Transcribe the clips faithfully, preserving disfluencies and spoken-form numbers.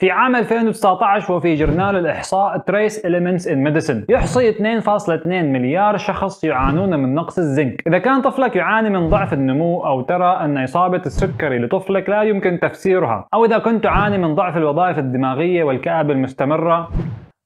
في عام ألفين وتسعطعش وفي جرنال الإحصاء Trace Elements in Medicine يحصي اثنين فاصلة اثنين مليار شخص يعانون من نقص الزنك. إذا كان طفلك يعاني من ضعف النمو أو ترى أن إصابة السكري لطفلك لا يمكن تفسيرها، أو إذا كنت تعاني من ضعف الوظائف الدماغية والكآبة المستمرة،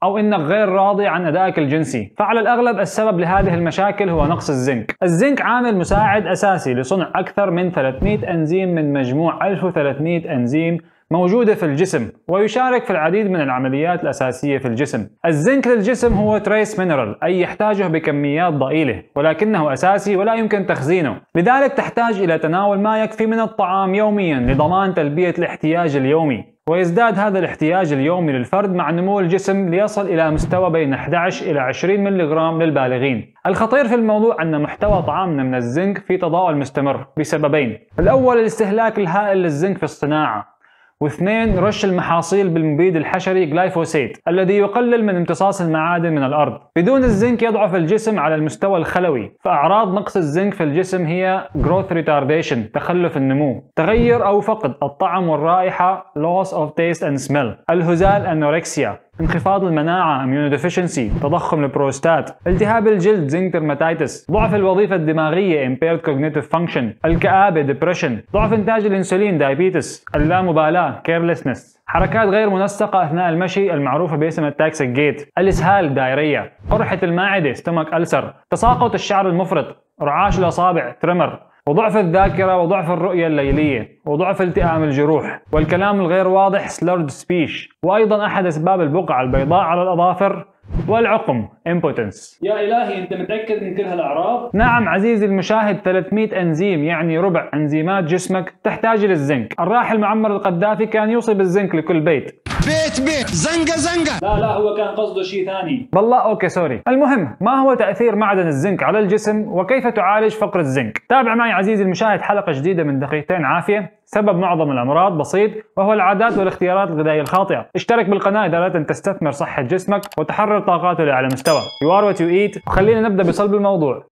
أو إنك غير راضي عن أدائك الجنسي، فعلى الأغلب السبب لهذه المشاكل هو نقص الزنك. الزنك عامل مساعد أساسي لصنع أكثر من ثلاثمئة أنزيم من مجموع ألف وثلاثمئة أنزيم موجودة في الجسم، ويشارك في العديد من العمليات الأساسية في الجسم. الزنك للجسم هو تريس مينرال، أي يحتاجه بكميات ضئيلة، ولكنه أساسي ولا يمكن تخزينه، لذلك تحتاج إلى تناول ما يكفي من الطعام يوميا لضمان تلبية الاحتياج اليومي. ويزداد هذا الاحتياج اليومي للفرد مع نمو الجسم ليصل إلى مستوى بين أحد عشر إلى عشرين ملي غرام للبالغين. الخطير في الموضوع أن محتوى طعامنا من الزنك في تضاؤل مستمر بسببين: الأول الاستهلاك الهائل للزنك في الصناعة، واثنين رش المحاصيل بالمبيد الحشري جلايفوسيت الذي يقلل من امتصاص المعادن من الأرض. بدون الزنك يضعف الجسم على المستوى الخلوي، فأعراض نقص الزنك في الجسم هي growth retardation، تخلف النمو، تغير أو فقد الطعم والرائحة loss of taste and smell، الهزال أنوركسيا، انخفاض المناعة immunodeficiency، تضخم البروستات، التهاب الجلد زنك ديرماتيتس، ضعف الوظيفة الدماغية impaired cognitive function، الكآبة depression، ضعف انتاج الانسولين diabetes، اللامبالاة carelessness، حركات غير منسقة أثناء المشي المعروفة باسم التاكسيك جيت، الإسهال دايرية، قرحة المعدة stomach ulcer، تساقط الشعر المفرط، رعاش الأصابع tremor، وضعف الذاكرة وضعف الرؤية الليلية وضعف التئام الجروح والكلام الغير واضح slurred speech، وأيضا أحد أسباب البقعة البيضاء على الأظافر والعقم impotence. يا إلهي، أنت متأكد من كل هالأعراض؟ نعم عزيزي المشاهد، ثلاثمئة أنزيم يعني ربع أنزيمات جسمك تحتاج للزنك. الراحل معمر القذافي كان يوصي بالزنك لكل بيت، بيت بيت زنقة زنقة. لا لا، هو كان قصده شيء ثاني بالله. أوكي سوري. المهم، ما هو تأثير معدن الزنك على الجسم وكيف تعالج فقر الزنك؟ تابع معي عزيزي المشاهد حلقة جديدة من دقيقتين عافية. سبب معظم الأمراض بسيط وهو العادات والاختيارات الغذائية الخاطئة. اشترك بالقناة إذا لا تستثمر صحة جسمك وتحرر طاقاته اللي على مستوى You are what you eat. وخلينا نبدأ بصلب الموضوع.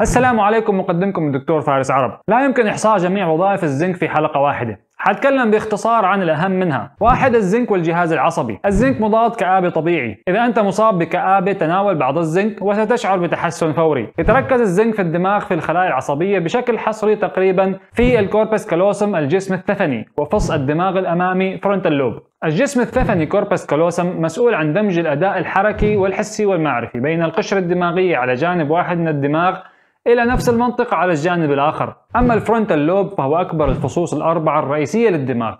السلام عليكم، مقدمكم الدكتور فارس عرب. لا يمكن إحصاء جميع وظائف الزنك في حلقة واحدة، حتكلم باختصار عن الأهم منها. واحد، الزنك والجهاز العصبي. الزنك مضاد كآبة طبيعي، إذا أنت مصاب بكآبة تناول بعض الزنك وستشعر بتحسن فوري. يتركز الزنك في الدماغ في الخلايا العصبية بشكل حصري تقريبا في الكوربس كالوسم الجسم الثفني وفص الدماغ الأمامي فرونتال لوب. الجسم الثفني كوربس كالوسم مسؤول عن دمج الأداء الحركي والحسي والمعرفي بين القشرة الدماغية على جانب واحد من الدماغ إلى نفس المنطقة على الجانب الآخر. أما الفرونتال لوب فهو أكبر الفصوص الأربعة الرئيسية للدماغ،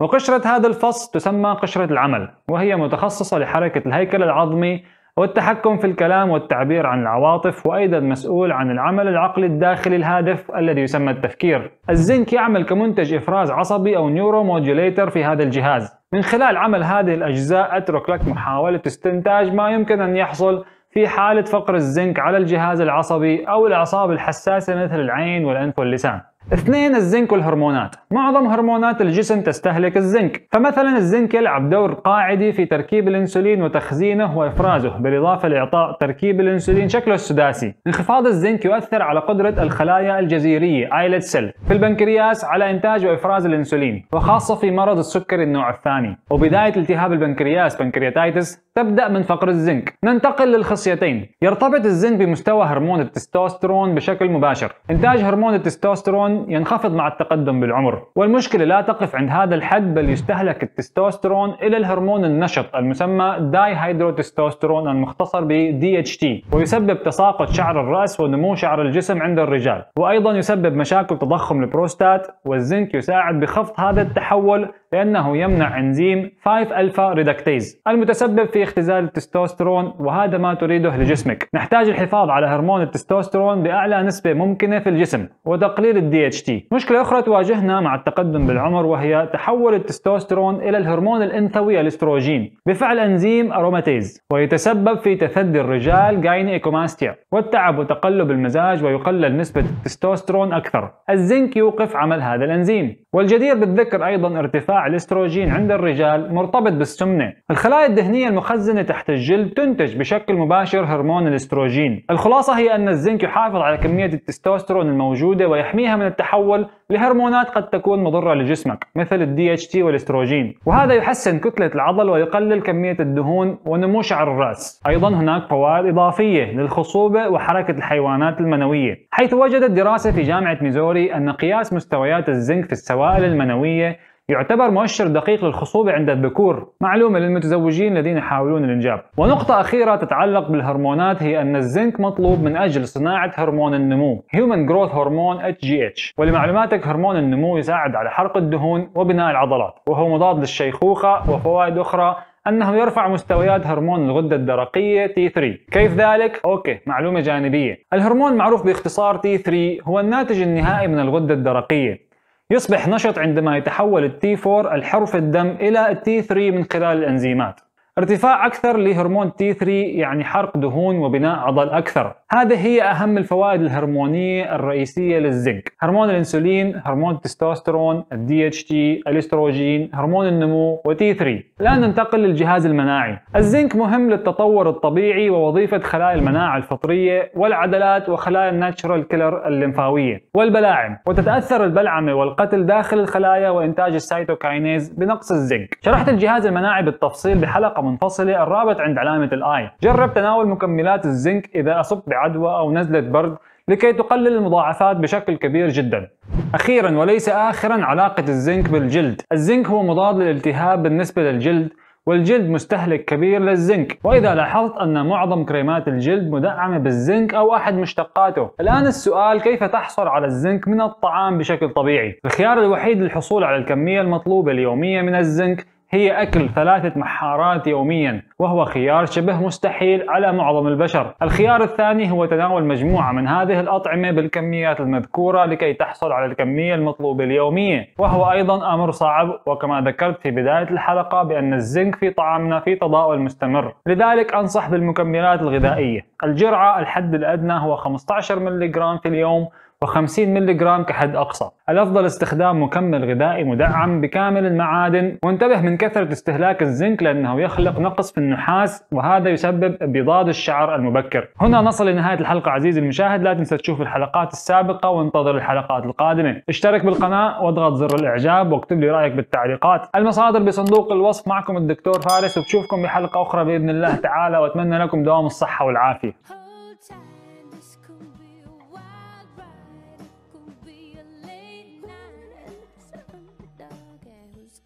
وقشرة هذا الفص تسمى قشرة العمل، وهي متخصصة لحركة الهيكل العظمي والتحكم في الكلام والتعبير عن العواطف، وأيضا مسؤول عن العمل العقلي الداخلي الهادف الذي يسمى التفكير. الزنك يعمل كمنتج إفراز عصبي أو نيوروموديوليتر في هذا الجهاز. من خلال عمل هذه الأجزاء أترك لك محاولة استنتاج ما يمكن أن يحصل في حالة فقر الزنك على الجهاز العصبي أو الأعصاب الحساسة مثل العين والأنف واللسان. اثنين، الزنك والهرمونات. معظم هرمونات الجسم تستهلك الزنك، فمثلا الزنك يلعب دور قاعدي في تركيب الانسولين وتخزينه وافرازه، بالاضافه لاعطاء تركيب الانسولين شكله السداسي. انخفاض الزنك يؤثر على قدره الخلايا الجزيريه ايلت سيل في البنكرياس على انتاج وافراز الانسولين، وخاصه في مرض السكري النوع الثاني. وبدايه التهاب البنكرياس بنكرياتايتس تبدا من فقر الزنك. ننتقل للخصيتين. يرتبط الزنك بمستوى هرمون التستوستيرون بشكل مباشر. انتاج هرمون التستوستيرون ينخفض مع التقدم بالعمر، والمشكلة لا تقف عند هذا الحد، بل يستهلك التستوستيرون إلى الهرمون النشط المسمى داي هيدروتستوستيرون المختصر ب دي اتش تي، ويسبب تساقط شعر الرأس ونمو شعر الجسم عند الرجال، وأيضا يسبب مشاكل تضخم البروستات. والزنك يساعد بخفض هذا التحول لأنه يمنع إنزيم خمسة ألفا ريدكتيز المتسبب في اختزال التستوستيرون، وهذا ما تريده لجسمك. نحتاج الحفاظ على هرمون التستوستيرون بأعلى نسبة ممكنة في الجسم وتقليل الدي دي اتش تي. مشكلة أخرى تواجهنا مع التقدم بالعمر وهي تحول التستوستيرون إلى الهرمون الأنثوي الاستروجين بفعل أنزيم أروماتيز، ويتسبب في تثدي الرجال جاينيكوماستيا والتعب وتقلب المزاج، ويقلل نسبة التستوستيرون أكثر. الزنك يوقف عمل هذا الأنزيم. والجدير بالذكر أيضا ارتفاع انواع الاستروجين عند الرجال مرتبط بالسمنه. الخلايا الدهنيه المخزنه تحت الجلد تنتج بشكل مباشر هرمون الاستروجين. الخلاصه هي ان الزنك يحافظ على كميه التستوستيرون الموجوده ويحميها من التحول لهرمونات قد تكون مضره لجسمك مثل ال دي إتش تي والاستروجين، وهذا يحسن كتله العضل ويقلل كميه الدهون ونمو شعر الراس. ايضا هناك فوائد اضافيه للخصوبه وحركه الحيوانات المنويه، حيث وجدت دراسه في جامعه ميزوري ان قياس مستويات الزنك في السوائل المنويه يعتبر مؤشر دقيق للخصوبة عند الذكور، معلومة للمتزوجين الذين يحاولون الإنجاب. ونقطة أخيرة تتعلق بالهرمونات هي أن الزنك مطلوب من أجل صناعة هرمون النمو Human Growth Hormone إتش جي إتش. ولمعلوماتك هرمون النمو يساعد على حرق الدهون وبناء العضلات، وهو مضاد للشيخوخة، وفوائد أخرى أنه يرفع مستويات هرمون الغدة الدرقية تي ثري. كيف ذلك؟ أوكي، معلومة جانبية. الهرمون معروف باختصار تي ثري هو الناتج النهائي من الغدة الدرقية. يصبح نشط عندما يتحول التي أربعة الحرف الدم إلى التي ثلاثة من خلال الأنزيمات. ارتفاع أكثر لهرمون تي ثلاثة يعني حرق دهون وبناء عضل أكثر. هذه هي أهم الفوائد الهرمونية الرئيسية للزنك: هرمون الأنسولين، هرمون التستوستيرون، ال دي إتش تي، الاستروجين، هرمون النمو، و تي ثلاثة. الآن ننتقل للجهاز المناعي. الزنك مهم للتطور الطبيعي ووظيفة خلايا المناعة الفطرية والعضلات وخلايا الناتشرال كيلر الليمفاوية والبلاعم، وتتأثر البلعمة والقتل داخل الخلايا وإنتاج السيتوكاينيز بنقص الزنك. شرحت الجهاز المناعي بالتفصيل بحلقة منفصلة الرابط عند علامة الآي. جرب تناول مكملات الزنك إذا أصبت بعدوى أو نزلة برد لكي تقلل المضاعفات بشكل كبير جدا. أخيرا وليس آخرا، علاقة الزنك بالجلد. الزنك هو مضاد للالتهاب بالنسبة للجلد، والجلد مستهلك كبير للزنك، وإذا لاحظت أن معظم كريمات الجلد مدعمة بالزنك أو أحد مشتقاته. الآن السؤال: كيف تحصل على الزنك من الطعام بشكل طبيعي؟ الخيار الوحيد للحصول على الكمية المطلوبة اليومية من الزنك هي أكل ثلاثة محارات يومياً، وهو خيار شبه مستحيل على معظم البشر. الخيار الثاني هو تناول مجموعة من هذه الأطعمة بالكميات المذكورة لكي تحصل على الكمية المطلوبة اليومية، وهو أيضاً أمر صعب، وكما ذكرت في بداية الحلقة بأن الزنك في طعامنا في تضاؤل مستمر. لذلك أنصح بالمكملات الغذائية. الجرعة الحد الأدنى هو خمسة عشر ملغ في اليوم وخمسين ملغ كحد أقصى. الأفضل استخدام مكمل غذائي مدعم بكامل المعادن، وانتبه من كثرة استهلاك الزنك لأنه يخلق نقص في النحاس وهذا يسبب ابيضاد الشعر المبكر. هنا نصل لنهاية الحلقة عزيزي المشاهد، لا تنسى تشوف الحلقات السابقة وانتظر الحلقات القادمة. اشترك بالقناة واضغط زر الإعجاب واكتب لي رأيك بالتعليقات. المصادر بصندوق الوصف. معكم الدكتور فارس، وبشوفكم بحلقة أخرى بإذن الله تعالى، وأتمنى لكم دوام الصحة والعافية.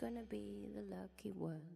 Gonna be the lucky one.